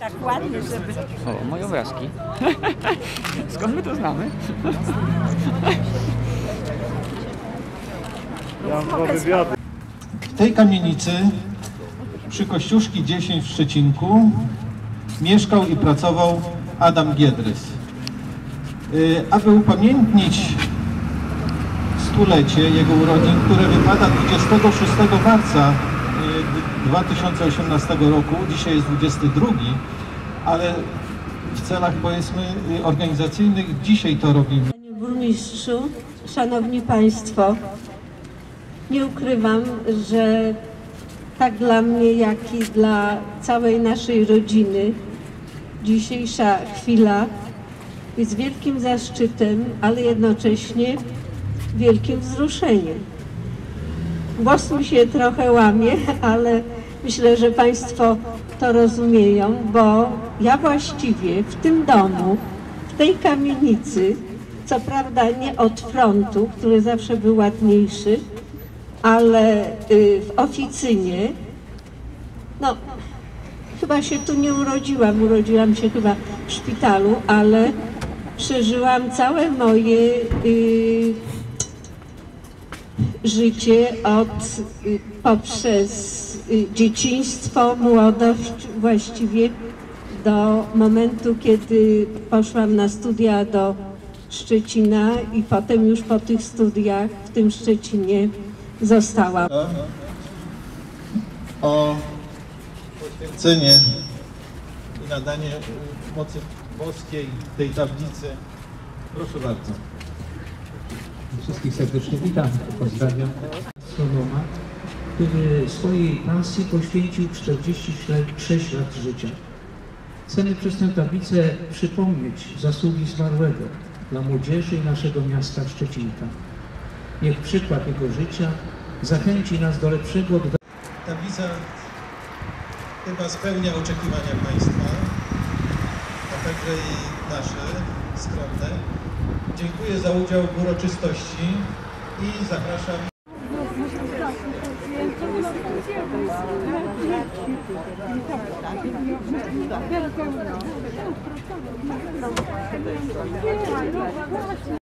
Tak ładnie, żeby... O, moje obrazki. Skąd my to znamy? W tej kamienicy przy Kościuszki 10 w Szczecinku mieszkał i pracował Adam Giedrys. Aby upamiętnić stulecie jego urodzin, które wypada 26 marca 2018 roku, dzisiaj jest 22, ale w celach, powiedzmy, organizacyjnych dzisiaj to robimy. Panie burmistrzu, szanowni państwo, nie ukrywam, że tak dla mnie, jak i dla całej naszej rodziny dzisiejsza chwila jest wielkim zaszczytem, ale jednocześnie wielkim wzruszeniem. Głos mi się trochę łamie, ale myślę, że państwo to rozumieją, bo ja właściwie w tym domu, w tej kamienicy, co prawda nie od frontu, który zawsze był ładniejszy, ale w oficynie, no chyba się tu nie urodziłam, urodziłam się chyba w szpitalu, ale przeżyłam całe moje życie poprzez dzieciństwo, młodość właściwie do momentu, kiedy poszłam na studia do Szczecina i potem już po tych studiach w tym Szczecinie zostałam. O poświęcenie i nadanie mocy boskiej tej tablicy. Proszę bardzo. Wszystkich serdecznie witam, pozdrawiam. Słowoma, który swojej pasji poświęcił 46 lat życia. Chcemy przez tę tablicę przypomnieć zasługi zmarłego dla młodzieży i naszego miasta Szczecinka. Niech przykład jego życia zachęci nas do lepszego... Tablica chyba spełnia oczekiwania państwa, a także i nasze skromne. Dziękuję za udział w uroczystości i zapraszam.